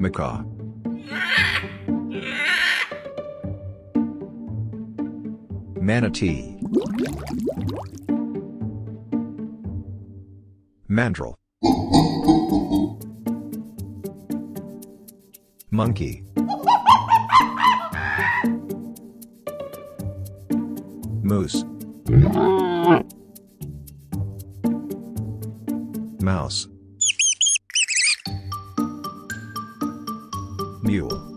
Macaw. Manatee. Mandrill. Monkey. Moose. Mouse. Mule.